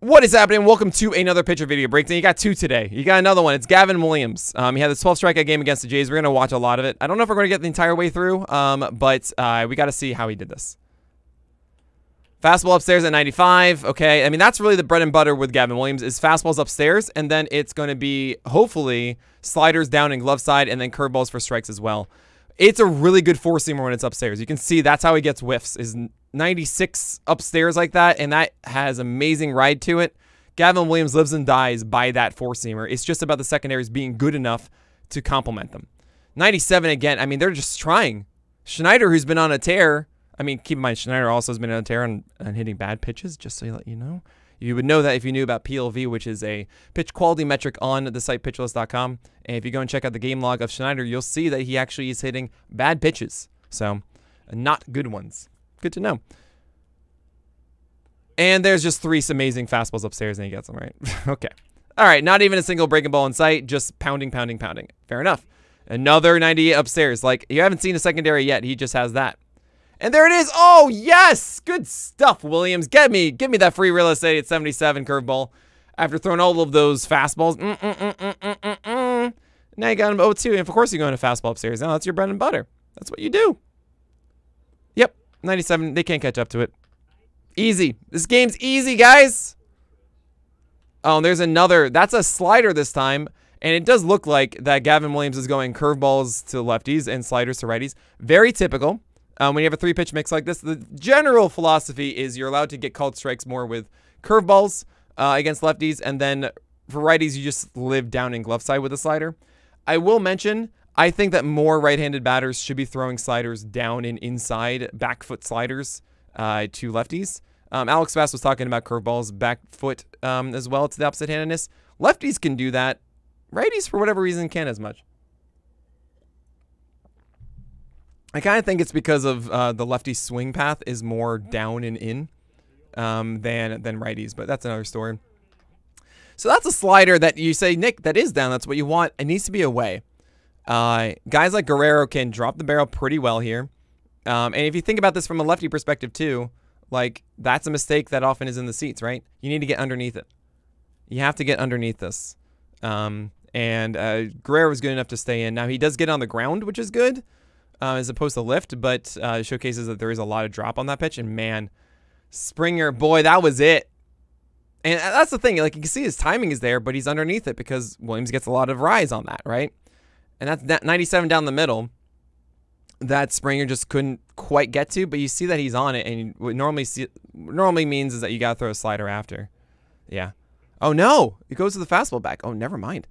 What is happening? Welcome to another pitcher video breakdown. You got two today. You got another one. It's Gavin Williams. He had this 12 strikeout game against the Jays. We're going to watch a lot of it. I don't know if we're going to get the entire way through, but we got to see how he did this. Fastball upstairs at 95. Okay. I mean, that's really the bread and butter with Gavin Williams is fastballs upstairs, and then it's going to be, hopefully, sliders down and glove side, and then curveballs for strikes as well. It's a really good four-seamer when it's upstairs. You can see that's how he gets whiffs, is 96 upstairs like that, and that has amazing ride to it. Gavin Williams lives and dies by that four-seamer. It's just about the secondaries being good enough to complement them. 97 again. I mean, they're just trying. Schneider, who's been on a tear. I mean, keep in mind, Schneider also has been on a tear and hitting bad pitches, just so you let you know. You would know that if you knew about PLV, which is a pitch quality metric on the site PitcherList.com. And if you go and check out the game log of Schneider, you'll see that he actually is hitting bad pitches. So, not good ones. Good to know. And there's just three amazing fastballs upstairs, and he gets them right. Okay. All right, not even a single breaking ball in sight, just pounding, pounding, pounding. Fair enough. Another 98 upstairs. Like, you haven't seen a secondary yet. He just has that. And there it is. Oh, yes. Good stuff, Williams. Give me that free real estate at 77 curveball. After throwing all of those fastballs. Now you got him 0-2. And of course you're going to fastball upstairs. Now that's your bread and butter. That's what you do. Yep. 97. They can't catch up to it. Easy. This game's easy, guys. Oh, and there's another. That's a slider this time. And it does look like that Gavin Williams is going curveballs to lefties and sliders to righties. Very typical. When you have a three-pitch mix like this, the general philosophy is you're allowed to get called strikes more with curveballs against lefties, and then for righties, you just live down in glove side with a slider. I will mention, I think that more right-handed batters should be throwing sliders down and inside, back foot sliders to lefties. Alex Bass was talking about curveballs, back foot as well to the opposite-handedness. Lefties can do that. Righties, for whatever reason, can't as much. I kind of think it's because of the lefty swing path is more down and in than righties, but that's another story. So that's a slider that you say, Nick, that is down. That's what you want. It needs to be away. Guys like Guerrero can drop the barrel pretty well here. And if you think about this from a lefty perspective too, like that's a mistake that often is in the seats, right? You need to get underneath it. You have to get underneath this. And Guerrero was good enough to stay in. Now he does get on the ground, which is good. As opposed to lift, but it showcases that there is a lot of drop on that pitch. And man, Springer, boy, that was it. And that's the thing. Like, you can see his timing is there, but he's underneath it because Williams gets a lot of rise on that, right? And that's that 97 down the middle that Springer just couldn't quite get to, but you see that he's on it, and what normally means is that you got to throw a slider after. Yeah. Oh, no. It goes to the fastball back. Oh, never mind.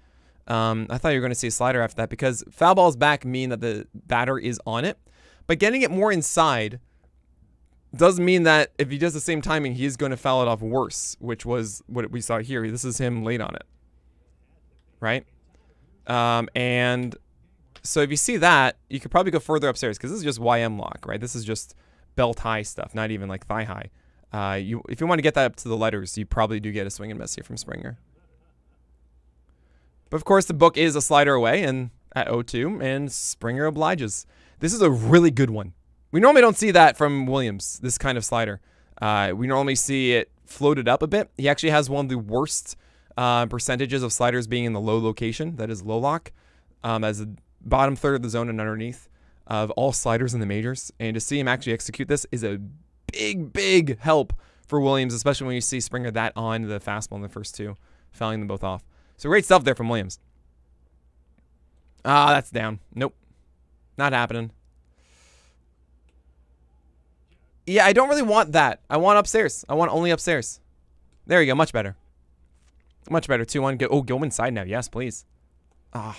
I thought you were going to see a slider after that because foul balls back mean that the batter is on it. But getting it more inside does mean that if he does the same timing, he is going to foul it off worse, which was what we saw here. This is him late on it, right? And so if you see that, you could probably go further upstairs because this is just YM lock, right? This is just belt high stuff, not even like thigh high. If you want to get that up to the letters, you probably do get a swing and miss here from Springer. But of course, the book is a slider away and at 0-2, and Springer obliges. This is a really good one. We normally don't see that from Williams, this kind of slider. We normally see it floated up a bit. He actually has one of the worst percentages of sliders being in the low location, that is low lock, as the bottom third of the zone and underneath of all sliders in the majors. And to see him actually execute this is a big, big help for Williams, especially when you see Springer that on the fastball in the first two, fouling them both off. So great stuff there from Williams. Ah, that's down. Nope. Not happening. Yeah, I don't really want that. I want upstairs. I want only upstairs. There you go. Much better. Much better. 2-1. Go. Oh, go inside now. Yes, please. Ah.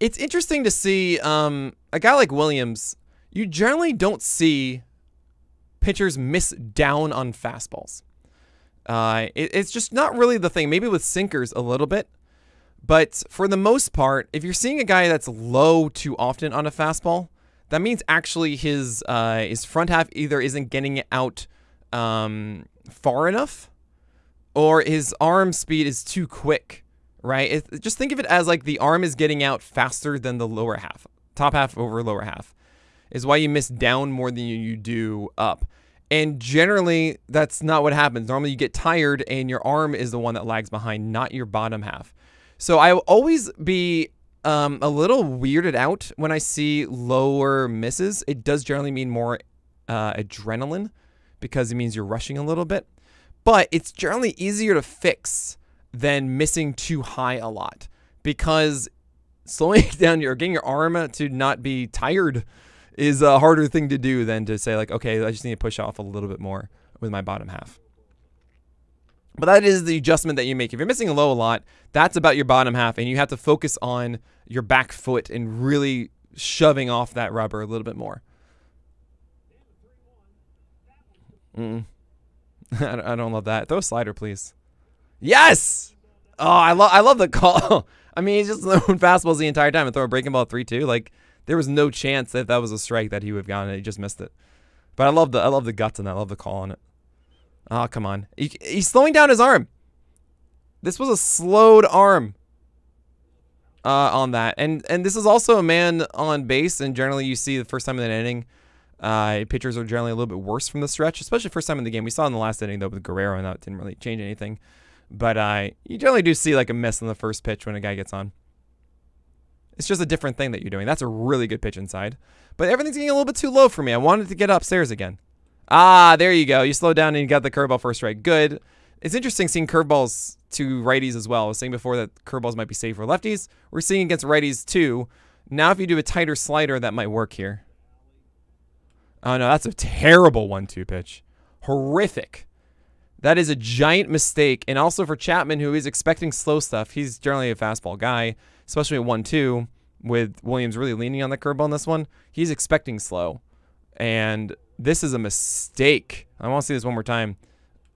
It's interesting to see a guy like Williams. You generally don't see pitchers miss down on fastballs. It's just not really the thing. Maybe with sinkers a little bit. But for the most part, if you're seeing a guy that's low too often on a fastball, that means actually his front half either isn't getting it out far enough or his arm speed is too quick, right? Just think of it as like the arm is getting out faster than the lower half. Top half over lower half is why you miss down more than you do up. And generally, that's not what happens. Normally, you get tired, and your arm is the one that lags behind, not your bottom half. So I will always be a little weirded out when I see lower misses. It does generally mean more adrenaline, because it means you're rushing a little bit. But it's generally easier to fix than missing too high a lot, because slowing down or getting your arm to not be tired is a harder thing to do than to say, like, okay, I just need to push off a little bit more with my bottom half. But that is the adjustment that you make. If you're missing low a lot, that's about your bottom half, and you have to focus on your back foot and really shoving off that rubber a little bit more. I don't love that. Throw a slider, please. Yes! Oh, I love the call. I mean, he's just throwing fastballs the entire time and throw a breaking ball at 3-2. Like, there was no chance that that was a strike that he would have gotten it. He just missed it. But I love the guts and I love the call on it. Oh, come on. He's slowing down his arm. This was a slowed arm on that. And this is also a man on base. And generally, you see the first time in an inning, pitchers are generally a little bit worse from the stretch, especially first time in the game. We saw in the last inning, though, with Guerrero, and that didn't really change anything. But you generally do see like a miss on the first pitch when a guy gets on. It's just a different thing that you're doing. That's a really good pitch inside. But everything's getting a little bit too low for me. I wanted to get upstairs again. Ah, there you go. You slowed down and you got the curveball first strike. Good. It's interesting seeing curveballs to righties as well. I was saying before that curveballs might be safe for lefties. We're seeing against righties too. Now if you do a tighter slider, that might work here. Oh no, that's a terrible 1-2 pitch. Horrific. That is a giant mistake. And also for Chapman, who is expecting slow stuff, he's generally a fastball guy, especially at 1-2, with Williams really leaning on the curveball in this one. He's expecting slow. And this is a mistake. I want to see this one more time.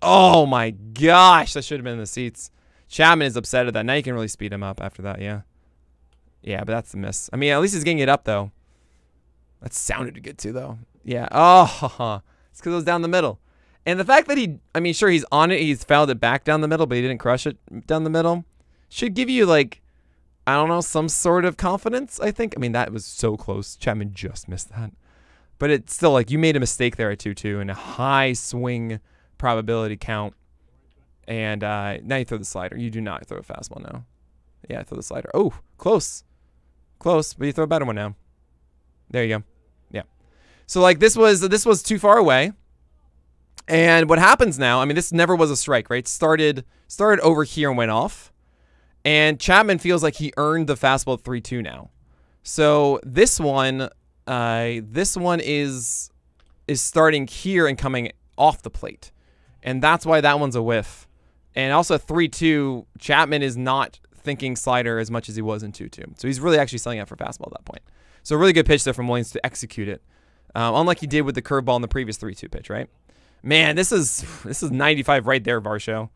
Oh my gosh, that should have been in the seats. Chapman is upset at that. Now you can really speed him up after that, yeah. Yeah, but that's a miss. I mean, at least he's getting it up, though. That sounded good, too, though. Yeah. Oh, it's because it was down the middle. And the fact that he, I mean, sure, he's on it. He's fouled it back down the middle, but he didn't crush it down the middle. Should give you, like, I don't know, some sort of confidence, I think. I mean, that was so close. Chapman just missed that. But it's still, like, you made a mistake there at 2-2 and a high swing probability count. And now you throw the slider. You do not throw a fastball now. Yeah, throw the slider. Oh, close. Close, but you throw a better one now. There you go. Yeah. So, like, this was too far away. And what happens now, I mean, this never was a strike, right? Started over here and went off. And Chapman feels like he earned the fastball at 3-2 now. So this one is starting here and coming off the plate. And that's why that one's a whiff. And also 3-2, Chapman is not thinking slider as much as he was in 2-2. So he's really actually selling out for fastball at that point. So a really good pitch there from Williams to execute it. Unlike he did with the curveball in the previous 3-2 pitch, right? Man, this is 95 right there, Varsho.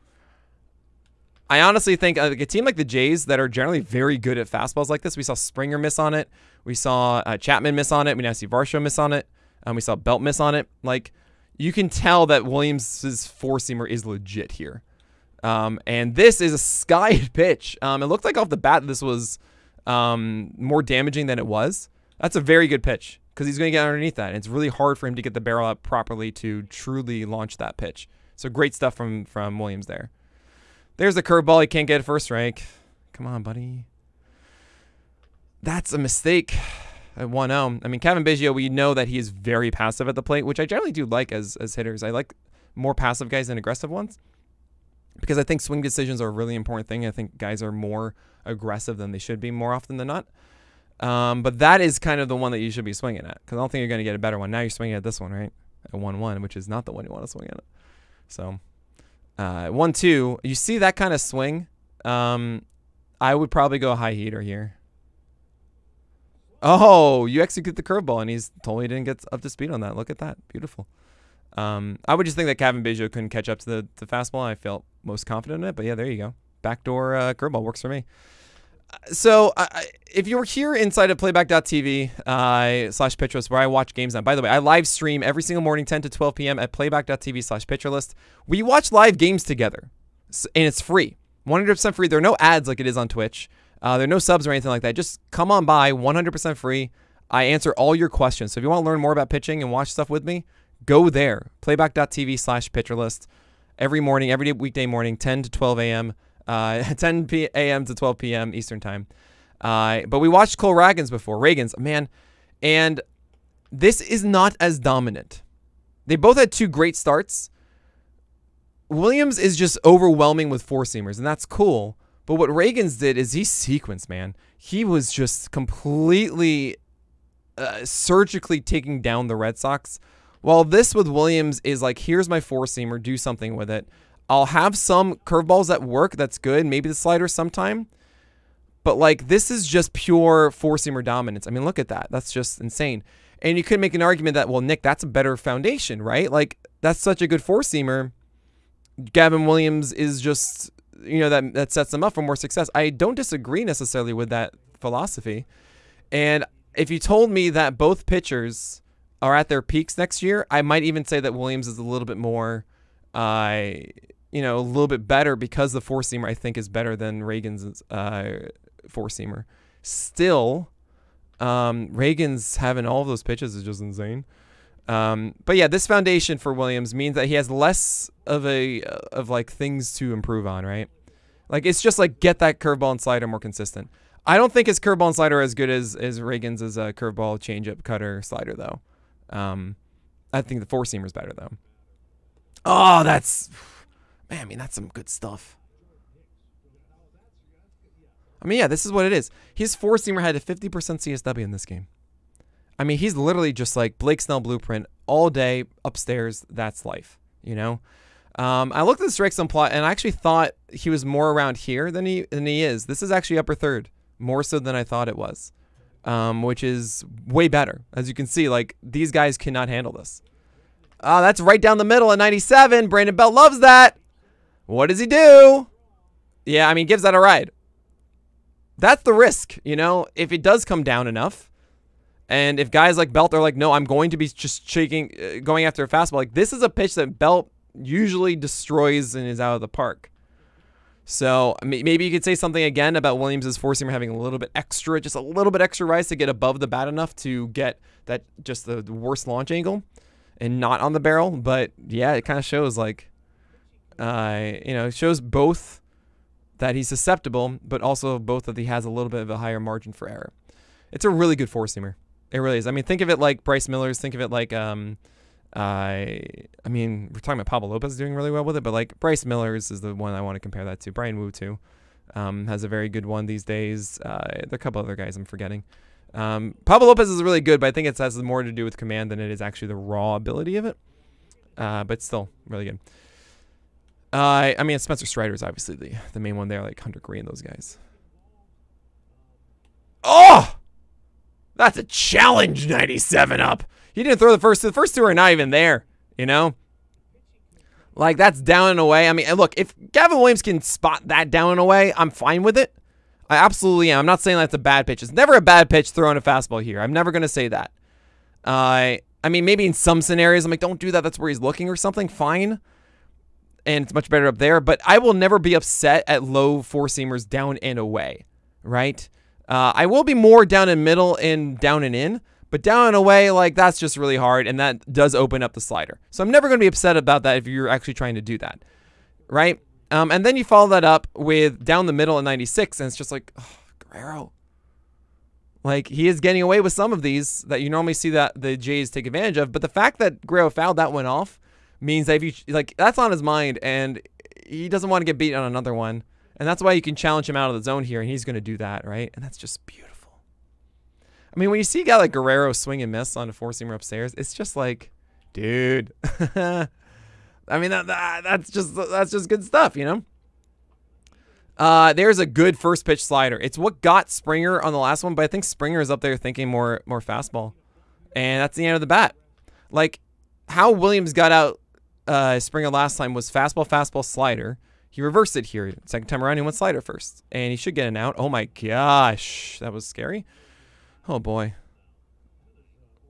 I honestly think a team like the Jays that are generally very good at fastballs like this, we saw Springer miss on it. We saw Chapman miss on it. We now see Varsho miss on it. We saw Belt miss on it. Like, you can tell that Williams' four-seamer is legit here. And this is a skied pitch. It looked like off the bat this was more damaging than it was. That's a very good pitch, because he's going to get underneath that. And it's really hard for him to get the barrel up properly to truly launch that pitch. So great stuff from Williams there. There's the curveball. He can't get a first strike. Come on, buddy. That's a mistake at 1-0. I mean, Kevin Biggio, we know that he is very passive at the plate, which I generally do like as hitters. I like more passive guys than aggressive ones, because I think swing decisions are a really important thing. I think guys are more aggressive than they should be more often than not. But that is kind of the one that you should be swinging at, because I don't think you're going to get a better one. Now you're swinging at this one, right? At 1-1, which is not the one you want to swing at. So, 1-2, you see that kind of swing. I would probably go high heater here. Oh, you execute the curveball, and he's totally didn't get up to speed on that. Look at that. Beautiful. I would just think that Kevin Biggio couldn't catch up to the fastball. I felt most confident in it, but yeah, there you go. Backdoor curveball works for me. So, if you're here inside of Playback.tv /PitcherList, where I watch games now. By the way, I live stream every single morning, 10 to 12 p.m. at Playback.tv /PitcherList. We watch live games together, and it's free. 100% free. There are no ads like it is on Twitch. There are no subs or anything like that. Just come on by, 100% free. I answer all your questions. So, if you want to learn more about pitching and watch stuff with me, go there. Playback.tv/PitcherList. Every morning, every weekday morning, 10 to 12 a.m., 10 a.m. to 12 p.m. Eastern time. But we watched Cole Ragans before. Ragans, man. And this is not as dominant. They both had two great starts. Williams is just overwhelming with four-seamers, and that's cool. But what Ragans did is he sequenced, man. He was just completely surgically taking down the Red Sox. While this with Williams is like, here's my four-seamer, do something with it. I'll have some curveballs that work, that's good. Maybe the slider sometime. But, like, this is just pure four-seamer dominance. I mean, look at that. That's just insane. And you could make an argument that, well, Nick, that's a better foundation, right? Like, that's such a good four-seamer. Gavin Williams is just, you know, that sets them up for more success. I don't disagree necessarily with that philosophy. And if you told me that both pitchers are at their peaks next year, I might even say that Williams is a little bit more, you know, a little bit better because the four-seamer, I think, is better than Ragans' four-seamer. Still, Ragans having all of those pitches is just insane. But yeah, this foundation for Williams means that he has less of like things to improve on, right? Like, it's just like, get that curveball and slider more consistent. I don't think his curveball and slider are as good as Ragans' as a curveball, changeup, cutter, slider though. I think the four-seamer's better though. Oh, that's, man, I mean, that's some good stuff. I mean, yeah, this is what it is. His four-seamer had a 50% CSW in this game. I mean, he's literally just like Blake Snell blueprint all day upstairs. That's life, you know? I looked at the strike zone plot and I actually thought he was more around here than he is. This is actually upper third, more so than I thought it was, which is way better. As you can see, like, these guys cannot handle this. That's right down the middle at 97. Brandon Belt loves that. What does he do? Yeah, I mean, gives that a ride. That's the risk, you know, if it does come down enough. And if guys like Belt are like, no, I'm going to be just going after a fastball. Like, this is a pitch that Belt usually destroys and is out of the park. So maybe you could say something again about Williams' four-seamer having a little bit extra, just a little bit extra rise to get above the bat enough to get that just the worst launch angle and not on the barrel. But yeah, it kind of shows, like, you know, it shows both that he's susceptible, but also both that he has a little bit of a higher margin for error. It's a really good four-seamer. It really is. I mean, think of it like Bryce Miller's. Think of it like, I mean, we're talking about Pablo Lopez doing really well with it, but like Bryce Miller's is the one I want to compare that to. Brian Wu too has a very good one these days. There are a couple other guys I'm forgetting. Pablo Lopez is really good, but I think it has more to do with command than it is actually the raw ability of it. But still, really good. I mean, Spencer Strider is obviously the main one there, like Hunter Greene and those guys. Oh! That's a challenge, 97 up. He didn't throw the first two. The first two are not even there, you know? Like, that's down and away. I mean, look, if Gavin Williams can spot that down and away, I'm fine with it. I absolutely am. I'm not saying that's a bad pitch. It's never a bad pitch throwing a fastball here. I'm never going to say that. I mean, maybe in some scenarios, I'm like, don't do that. That's where he's looking or something. Fine. And it's much better up there. But I will never be upset at low four-seamers down and away, right? I will be more down and middle and down and in, but down and away, like, that's just really hard, and that does open up the slider. So I'm never going to be upset about that if you're actually trying to do that, right? And then you follow that up with down the middle at 96, and it's just like, oh, Guerrero. Like, he is getting away with some of these that you normally see that the Jays take advantage of, but the fact that Guerrero fouled that one off means that if you, like, that's on his mind, and he doesn't want to get beat on another one. And that's why you can challenge him out of the zone here, and he's going to do that, right? And that's just beautiful. I mean, when you see a guy like Guerrero swing and miss on a four-seamer upstairs, it's just like, dude. I mean, that's just good stuff, you know? There's a good first pitch slider. It's what got Springer on the last one, but I think Springer is up there thinking more fastball. And that's the end of the bat. Like, how Williams got out Springer last time was fastball, fastball, slider. He reversed it here. Second time around, he went slider first. And he should get an out. Oh, my gosh. That was scary. Oh, boy.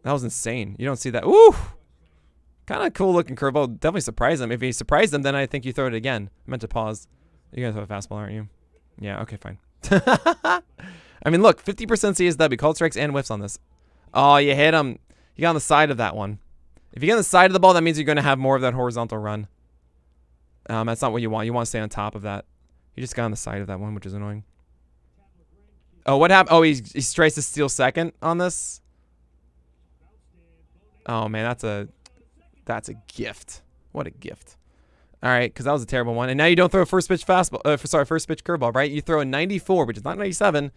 That was insane. You don't see that. Ooh! Kind of cool-looking curveball. Definitely surprised him. If he surprised him, then I think you throw it again. I meant to pause. You guys have a fastball, aren't you? Yeah, okay, fine. I mean, look. 50% CSW. Called strikes and whiffs on this. Oh, you hit him. You got on the side of that one. If you get on the side of the ball, that means you're going to have more of that horizontal run. That's not what you want. You want to stay on top of that. He just got on the side of that one, which is annoying. Oh, what happened? Oh, he tries to steal second on this. Oh man, that's a gift. What a gift. All right, because that was a terrible one. And now you don't throw a first pitch fastball. Sorry, first pitch curveball, right? You throw a 94, which is not 97,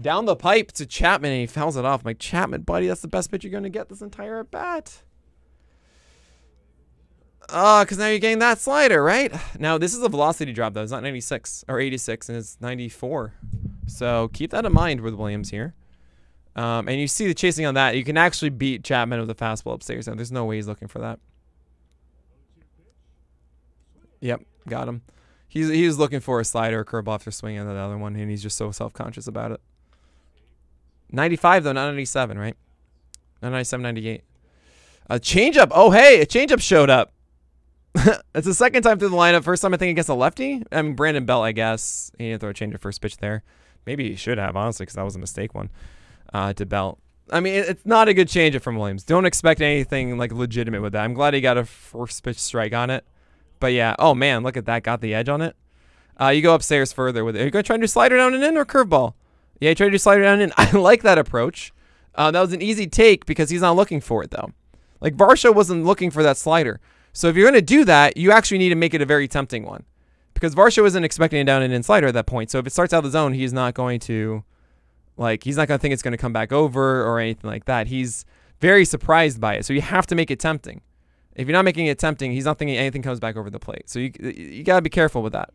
down the pipe to Chapman, and he fouls it off. I'm like, Chapman, buddy, that's the best pitch you're going to get this entire at bat. Because now you're getting that slider, right? Now, this is a velocity drop, though. It's not 96 or 86, and it's 94. So keep that in mind with Williams here. And you see the chasing on that. You can actually beat Chapman with a fastball upstairs. Now, there's no way he's looking for that. Yep, got him. He's looking for a slider or curveball after swinging at that other one, and he's just so self-conscious about it. 95, though, not 97, right? Not 97, 98. A changeup. Oh, hey, a changeup showed up. It's the second time through the lineup. First time, I think, against a lefty. I mean, Brandon Belt, I guess. He didn't throw a changeup first pitch there. Maybe he should have, honestly, because that was a mistake one to Belt. I mean, it's not a good changeup from Williams. Don't expect anything, like, legitimate with that. I'm glad he got a first pitch strike on it. But, yeah. Oh, man, look at that. Got the edge on it. You go upstairs further with it. Are you going to try to do slider down and in or curveball? Yeah, you try to do slider down and in. I like that approach. That was an easy take because he's not looking for it, though. Like, Varsho wasn't looking for that slider. So if you're going to do that, you actually need to make it a very tempting one. Because Varsho isn't expecting a down and in slider at that point. So if it starts out of the zone, he's not going to, like, he's not going to think it's going to come back over or anything like that. He's very surprised by it. So you have to make it tempting. If you're not making it tempting, he's not thinking anything comes back over the plate. So you got to be careful with that.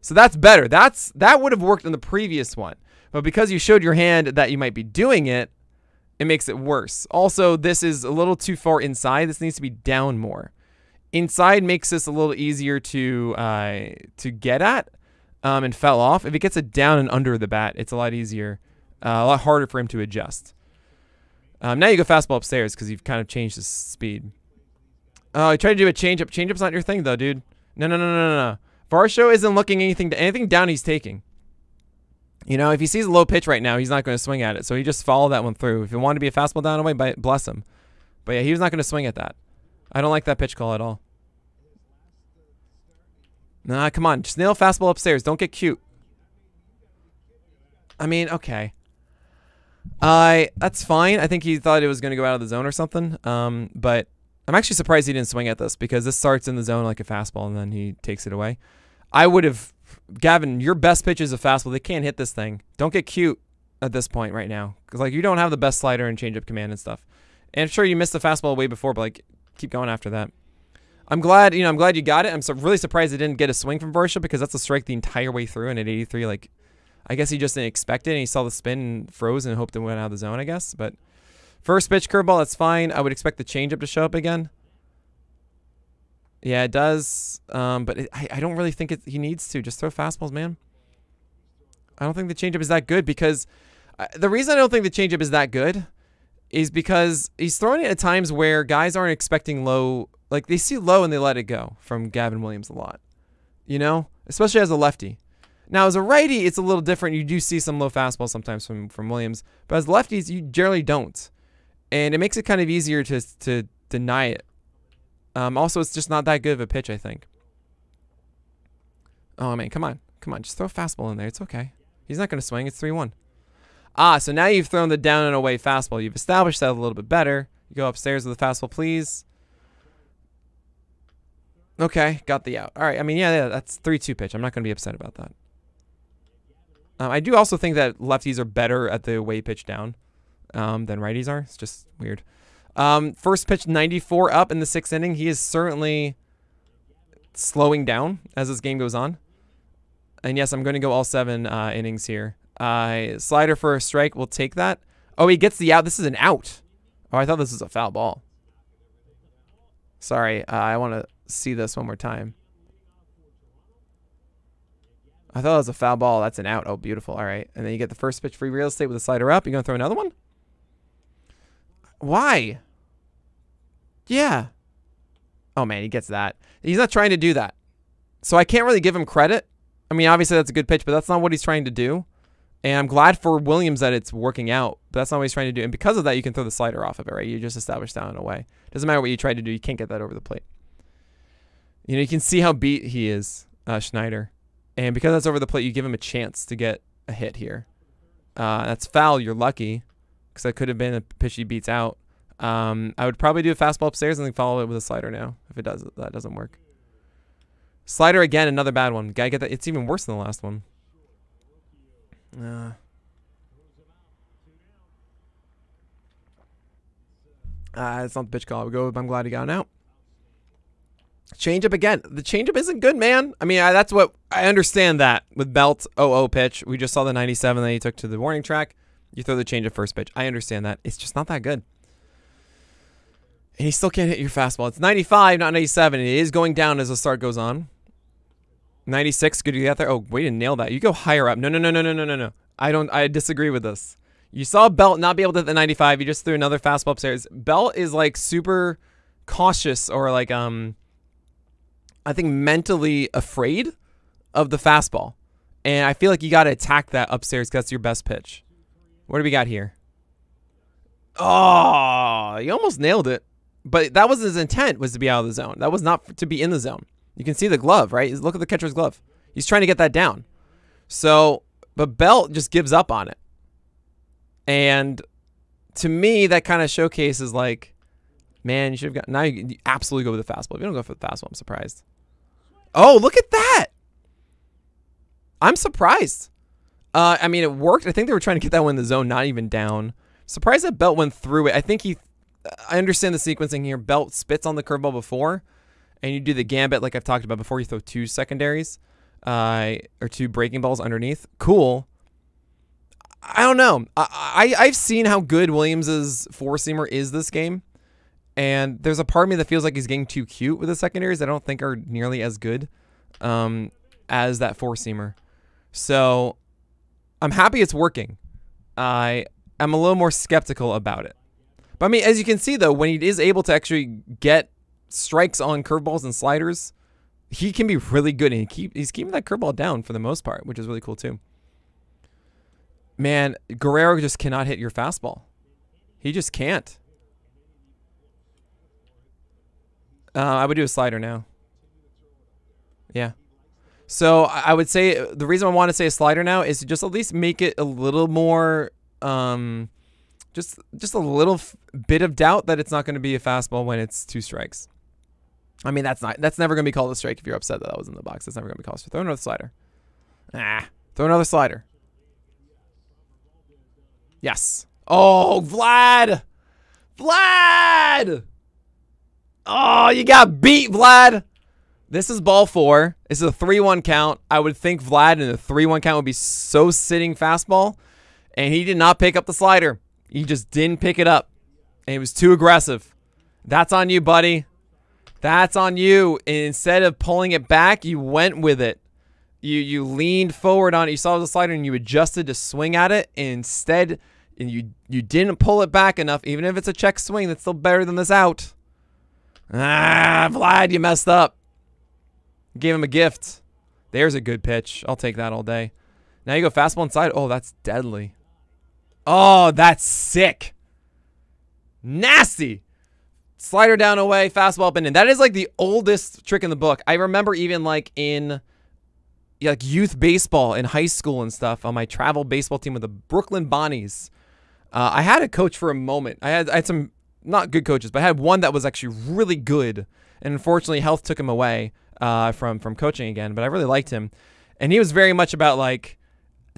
So that's better. That would have worked in the previous one. But because you showed your hand that you might be doing it, it makes it worse. Also, this is a little too far inside. This needs to be down more. Inside makes this a little easier to get at and fell off. If it gets it down and under the bat, it's a lot easier, a lot harder for him to adjust. Now you go fastball upstairs because you've kind of changed his speed. Oh, I tried to do a changeup. Changeup's not your thing, though, dude. No. Varsho isn't looking anything down he's taking. You know, if he sees a low pitch right now, he's not going to swing at it. So he just followed that one through. If he wanted to be a fastball down and away, bless him. But yeah, he was not going to swing at that. I don't like that pitch call at all. Nah, come on. Just nail fastball upstairs. Don't get cute. I mean, okay. That's fine. I think he thought it was going to go out of the zone or something. But I'm actually surprised he didn't swing at this because this starts in the zone like a fastball and then he takes it away. I would have... Gavin, your best pitch is a fastball. They can't hit this thing. Don't get cute at this point right now. Because, like, you don't have the best slider and changeup command and stuff. And sure, you missed the fastball way before, but, like, keep going after that. I'm glad you got it. I'm really surprised it didn't get a swing from Varsho because that's a strike the entire way through. And at 83, like, I guess he just didn't expect it. And he saw the spin and froze and hoped it went out of the zone, I guess. But first pitch curveball, that's fine. I would expect the changeup to show up again. Yeah, it does, but I don't really think he needs to. Just throw fastballs, man. I don't think the changeup is that good because the reason I don't think the changeup is that good is because he's throwing it at times where guys aren't expecting low. Like, they see low and they let it go from Gavin Williams a lot, you know, especially as a lefty. Now, as a righty, it's a little different. You do see some low fastballs sometimes from Williams, but as lefties, you generally don't. And it makes it kind of easier to deny it. Also, it's just not that good of a pitch, I think. Oh, man, come on. Come on, just throw a fastball in there. It's okay. He's not going to swing. It's 3-1. Ah, so now you've thrown the down and away fastball. You've established that a little bit better. You go upstairs with the fastball, please. Okay, got the out. All right, I mean, yeah, that's 3-2 pitch. I'm not going to be upset about that. I do also think that lefties are better at the away pitch down than righties are. It's just weird. First pitch 94 up in the 6th inning. He is certainly slowing down as this game goes on. And yes, I'm going to go all 7 innings here. Slider for a strike. We'll take that. Oh, he gets the out. This is an out. Oh, I thought this was a foul ball. Sorry. I want to see this one more time. I thought it was a foul ball. That's an out. Oh, beautiful. All right. And then you get the first pitch free real estate with a slider up. You're going to throw another one? Why? Yeah. Oh, man, he gets that. He's not trying to do that. So I can't really give him credit. I mean, obviously that's a good pitch, but that's not what he's trying to do. And I'm glad for Williams that it's working out, but that's not what he's trying to do. And because of that, you can throw the slider off of it, right? You just establish down and away. Doesn't matter what you try to do, you can't get that over the plate. You know, you can see how beat he is, Schneider. And because that's over the plate, you give him a chance to get a hit here. That's foul. You're lucky, because that could have been a pitch he beats out. I would probably do a fastball upstairs and then follow it with a slider now. If it does, that doesn't work. Slider again, another bad one. Gotta get that. It's even worse than the last one. It's not the pitch call I would go with, but I'm glad he got an out. Changeup again. The changeup isn't good, man. I mean, that's what I understand that with Belt 0-0 pitch. We just saw the 97 that he took to the warning track. You throw the changeup first pitch. I understand that. It's just not that good. And he still can't hit your fastball. It's 95, not 97. It is going down as the start goes on. 96, good to get there. Oh, way to nail that. You go higher up. No. I disagree with this. You saw Belt not be able to hit the 95. You just threw another fastball upstairs. Belt is like super cautious, or like I think mentally afraid of the fastball. And I feel like you got to attack that upstairs because that's your best pitch. What do we got here? Oh, you almost nailed it. But that was his intent, was to be out of the zone. That was not to be in the zone. You can see the glove, right? Look at the catcher's glove. He's trying to get that down. So, but Belt just gives up on it. And to me, that kind of showcases like, man, you should have got, now you absolutely go with the fastball. If you don't go for the fastball, I'm surprised. Oh, look at that. I'm surprised. I mean, it worked. I think they were trying to get that one in the zone, not even down. Surprised that Belt went through it. I understand the sequencing here. Belt spits on the curveball before, and you do the gambit like I've talked about before. You throw two secondaries or two breaking balls underneath. Cool. I don't know. I've seen how good Williams' four-seamer is this game, and there's a part of me that feels like he's getting too cute with the secondaries. I don't think are nearly as good as that four-seamer. So I'm happy it's working. I'm a little more skeptical about it. But I mean, as you can see, though, when he is able to actually get strikes on curveballs and sliders, he can be really good, and he's keeping that curveball down for the most part, which is really cool too. Man, Guerrero just cannot hit your fastball. He just can't. I would do a slider now. Yeah. So I would say the reason I want to say a slider now is to just at least make it a little more just a little bit of doubt that it's not going to be a fastball when it's two strikes. I mean, that's never going to be called a strike if you're upset that was in the box. That's never going to be called. So throw another slider. Throw another slider. Yes. Oh, Vlad! Vlad! Oh, you got beat, Vlad! This is ball four. This is a 3-1 count. I would think Vlad in a 3-1 count would be so sitting fastball, and he did not pick up the slider. He just didn't pick it up, and it was too aggressive. That's on you, buddy. That's on you. And instead of pulling it back, you went with it. You leaned forward on it. You saw the slider, and you adjusted to swing at it. And instead, and you didn't pull it back enough. Even if it's a check swing, that's still better than this out. Ah, Vlad, you messed up. Gave him a gift. There's a good pitch. I'll take that all day. Now you go fastball inside. Oh, that's deadly. Oh, that's sick. Nasty. Slider down away, fastball up and in. That is like the oldest trick in the book. I remember even like in youth baseball in high school and stuff on my travel baseball team with the Brooklyn Bonnies. I had a coach for a moment. I had some not good coaches, but I had one that was actually really good. And unfortunately, health took him away from coaching again. But I really liked him. And he was very much about like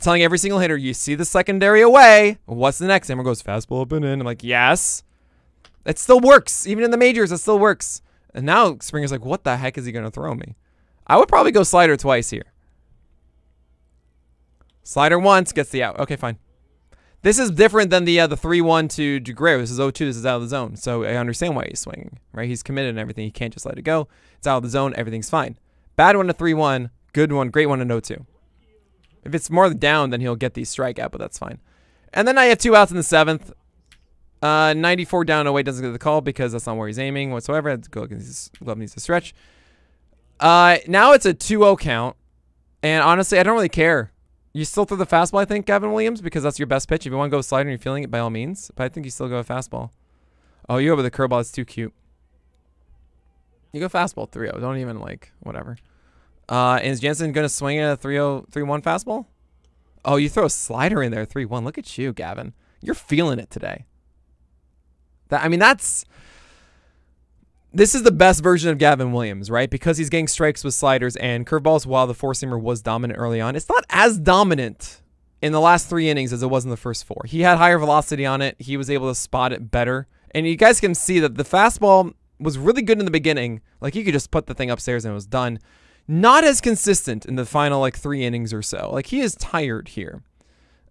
telling every single hitter, you see the secondary away. What's the next? Everyone goes fastball up and in. I'm like, yes. It still works. Even in the majors, it still works. And now Springer's like, what the heck is he going to throw me? I would probably go slider twice here. Slider once, gets the out. Okay, fine. This is different than the 3-1 to Guerrero. This is 0-2. This is out of the zone. So I understand why he's swinging, right? He's committed and everything. He can't just let it go. It's out of the zone. Everything's fine. Bad one to 3-1. Good one. Great one to 0-2. If it's more down, then he'll get the strikeout, but that's fine. And then I have two outs in the seventh. 94 down away doesn't get the call because that's not where he's aiming whatsoever. His glove needs to stretch. Now it's a 2-0 count. And honestly, I don't really care You still throw the fastball, I think, Gavin Williams, because that's your best pitch. If you want to go slider and you're feeling it, by all means. But I think you still go with fastball. Oh, you go with the curveball. It's too cute. You go fastball 3-0. Don't even, like, whatever. Is Jansen going to swing at a 3-0, 3-1 fastball? Oh, you throw a slider in there, 3-1. Look at you, Gavin. You're feeling it today. That, I mean, that's... This is the best version of Gavin Williams, right? Because he's getting strikes with sliders and curveballs while the four-seamer was dominant early on. It's not as dominant in the last 3 innings as it was in the first 4. He had higher velocity on it. He was able to spot it better. And you guys can see that the fastball was really good in the beginning. Like, you could just put the thing upstairs and it was done. Not as consistent in the final, like, 3 innings or so. Like, he is tired here.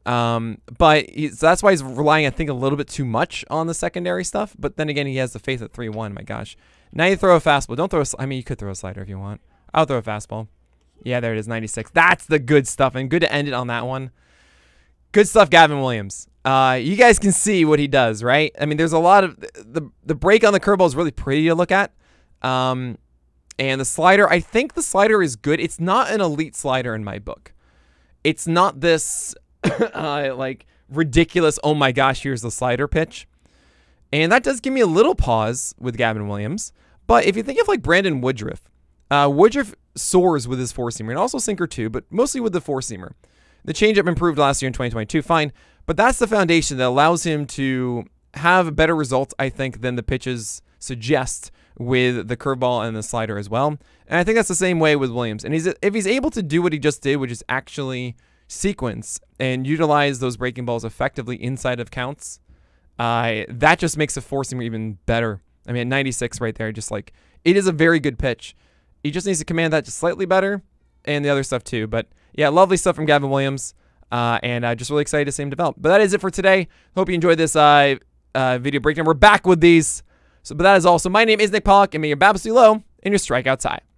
But so that's why he's relying, I think, a little bit too much on the secondary stuff. But then again, he has the faith at 3-1. My gosh. Now you throw a fastball. Don't throw a... I mean, you could throw a slider if you want. I'll throw a fastball. Yeah, there it is, 96. That's the good stuff, and good to end it on that one. Good stuff, Gavin Williams. You guys can see what he does, right? I mean, there's a lot of... The break on the curveball is really pretty to look at. And the slider, I think the slider is good. It's not an elite slider in my book. It's not this... like ridiculous, oh my gosh, here's the slider pitch. And that does give me a little pause with Gavin Williams. But if you think of like Brandon Woodruff, Woodruff soars with his four-seamer and also sinker too, but mostly with the four-seamer. The changeup improved last year in 2022, fine. But that's the foundation that allows him to have better results, I think, than the pitches suggest with the curveball and the slider as well. And I think that's the same way with Williams. And if he's able to do what he just did, which is actually... sequence and utilize those breaking balls effectively inside of counts, that just makes a four-seamer even better. I mean, at 96 right there, just like, it is a very good pitch. He just needs to command that just slightly better and the other stuff too. But yeah, lovely stuff from Gavin Williams, and just really excited to see him develop. But that is it for today. Hope you enjoyed this video breakdown. We're back with these. So, but that is all. So my name is Nick Pollock, and may your BABIP be low and your strikeouts high.